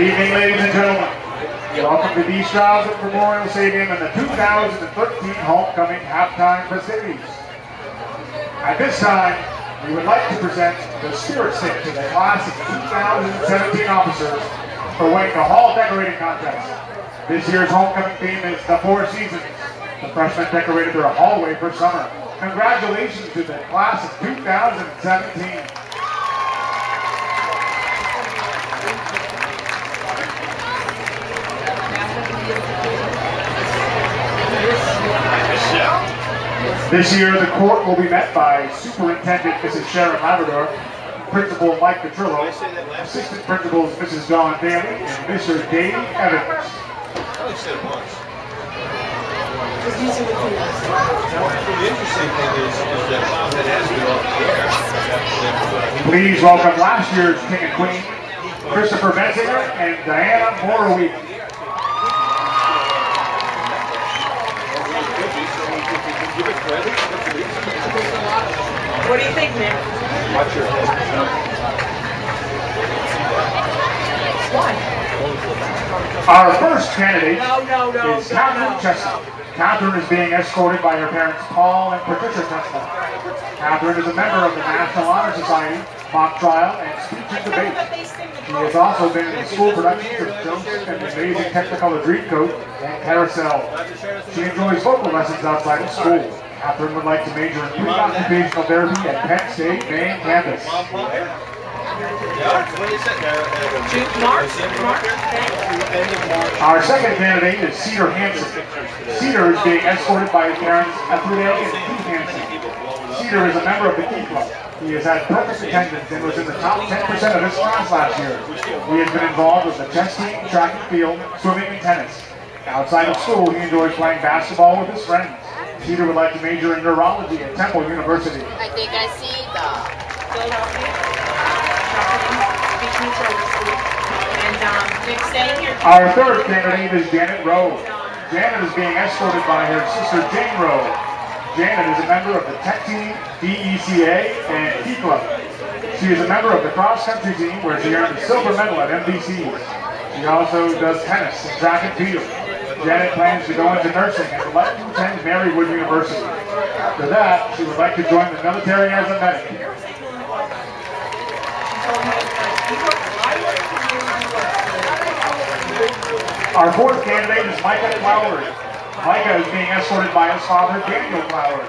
Good evening, ladies and gentlemen. Welcome to the East Stroudsburg Memorial Stadium and the 2013 Homecoming Halftime Festivities. At this time, we would like to present the Spirit Stick to the class of 2017 officers for winning the Hall Decorating Contest. This year's homecoming theme is the Four Seasons. The freshmen decorated their hallway for summer. Congratulations to the class of 2017. This year, the court will be met by Superintendent Mrs. Sharon Labrador, Principal Mike Petrillo, Assistant Principals Mrs. Dawn Daly, and Mr. Dave Evans. Please welcome last year's King and Queen, Christopher Bensinger and Diana Morawie. What do you think, man? Watch your head. Why? Our first candidate is Catherine Chesney. Catherine is being escorted by her parents Paul and Patricia Chesney. Catherine is a member of the National Honor Society, mock trial, and speech and debate. She has also been in school productions of Joseph and the Amazing Technicolor Dreamcoat and Carousel. She enjoys vocal lessons outside of school. Catherine would like to major in pre-occupational therapy at Penn State Main Campus. Our second candidate is Cedar Hanson. Cedar is being escorted by his parents Etheldale and Pete Hanson. Cedar is a member of the E Club. He has had perfect attendance and was in the top 10% of his class last year. He has been involved with the chess team, track and field, swimming, and tennis. Outside of school, he enjoys playing basketball with his friends. Cedar would like to major in neurology at Temple University. I think I see the Philadelphia. Our third candidate is Janet Rowe. Janet is being escorted by her sister Jane Rowe. Janet is a member of the Tech Team, DECA, and E Club. She is a member of the cross-country team where she earned a silver medal at MBC. She also does tennis and track and field. Janet plans to go into nursing and would like to attend Marywood University. After that, she would like to join the military as a medic. Our fourth candidate is Micah Cloward. Micah is being escorted by his father, Daniel Cloward.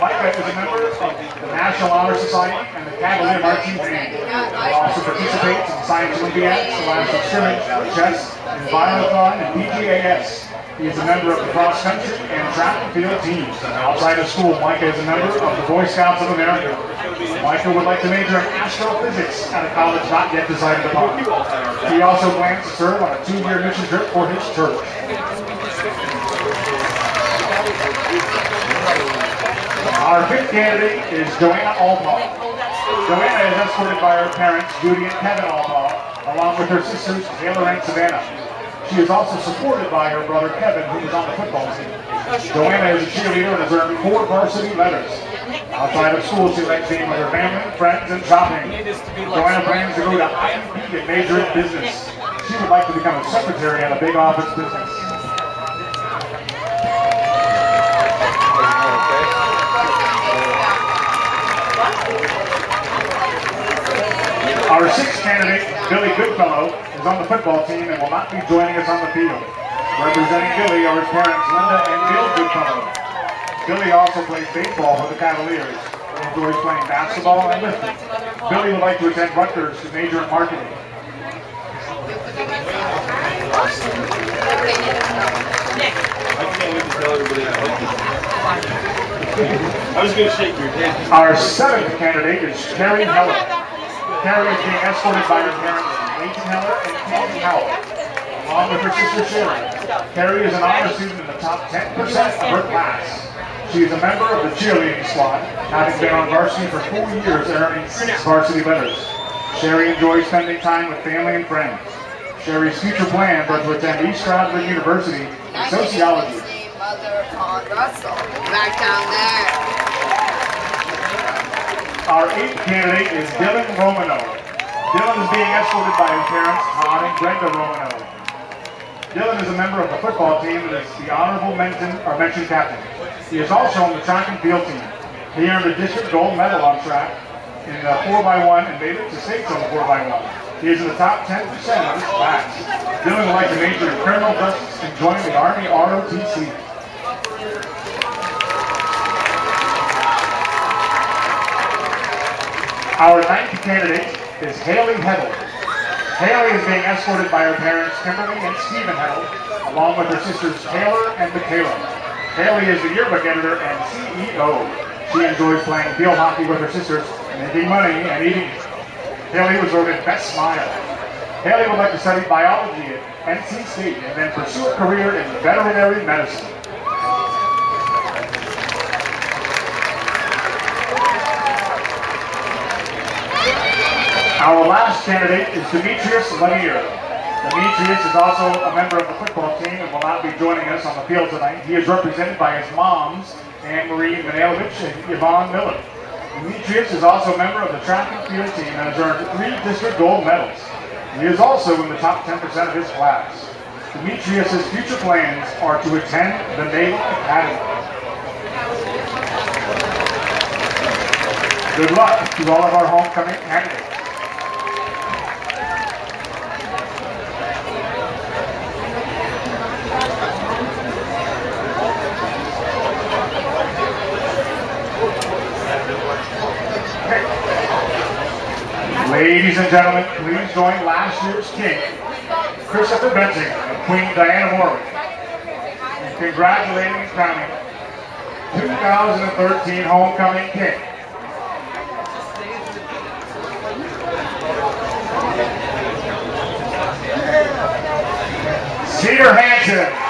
Micah is a member of the National Honor Society and the Cabinet of Art. He also participates in Science Olympiad, scholastic swimming, chess, environmental, and PGAS. He is a member of the cross-country and track and field teams. Outside of school, Micah is a member of the Boy Scouts of America. Micah would like to major in astrophysics at a college not yet decided upon. He also plans to serve on a 2-year mission trip for his church. Our fifth candidate is Joanna Altma. Joanna is escorted by her parents, Judy and Kevin Altma, along with her sisters, Taylor and Savannah. She is also supported by her brother Kevin, who is on the football team. Joanna is a cheerleader and has earned 4 varsity letters. Outside of school, she likes being with her family, friends, and shopping. Joanna plans to go to IU and major in business. She would like to become a secretary at a big office business. Our sixth candidate, Billy Goodfellow, is on the football team and will not be joining us on the field. Representing Billy are his parents Linda and Bill Goodfellow. Billy also plays baseball for the Cavaliers. He enjoys playing basketball and lifting. Billy would like to attend Rutgers to major in marketing. I was going to shake your hand. Our seventh candidate is Carrie Heller. Carrie is being escorted by her parents Heller and Kevin Altma, along with her sister Sharon. Carrie is an honor student in the top 10% of her class. She is a member of the cheerleading squad, having been on varsity for 4 years and earning 6 varsity letters. Sherry enjoys spending time with family and friends. Sherry's future plans are to attend East Stroudsburg University in sociology. Our eighth candidate is Dylan Romano. Dylan is being escorted by his parents, Ron and Brenda Romano. Dylan is a member of the football team and is the honorable mention captain. He is also on the track and field team. He earned a district gold medal on track in the 4x1 and made it to states on the 4x1. He is in the top 10% of his class. Dylan would like to major in criminal justice and join the Army ROTC. Our ninth candidate is Haley Heddle. Haley is being escorted by her parents, Kimberly and Stephen Heddle, along with her sisters Taylor and Michaela. Haley is the yearbook editor and CEO. She enjoys playing field hockey with her sisters, making money and eating. Haley was voted Best Smile. Haley would like to study biology at NC State and then pursue a career in veterinary medicine. Our last candidate is Demetrius Lanier. Demetrius is also a member of the football team and will not be joining us on the field tonight. He is represented by his moms, Anne-Marie Manailovich and Yvonne Miller. Demetrius is also a member of the track and field team and has earned 3 district gold medals. He is also in the top 10% of his class. Demetrius' future plans are to attend the Naval Academy. Good luck to all of our homecoming candidates. Ladies and gentlemen, please join last year's king, Christopher Bensinger, and Queen Diana Morawie, congratulating and crowning 2013 homecoming king. Cedar Hanson.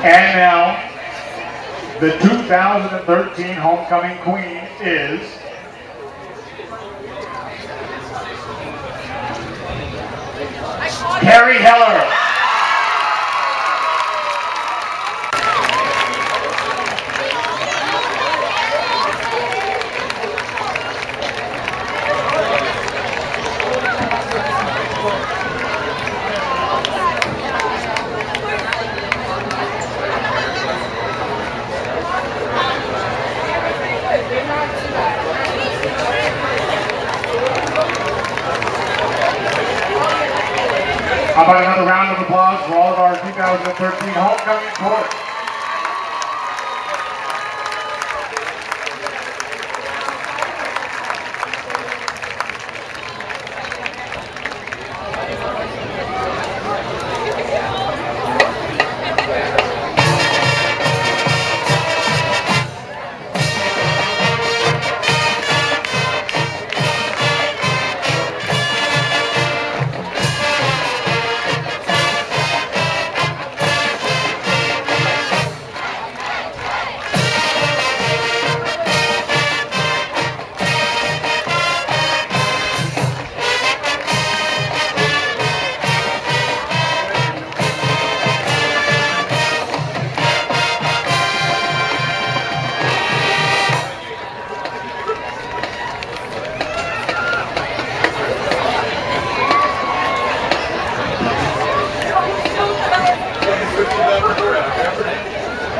And now, the 2013 homecoming queen is Carrie Heller. How about another round of applause for all of our 2013 homecoming court?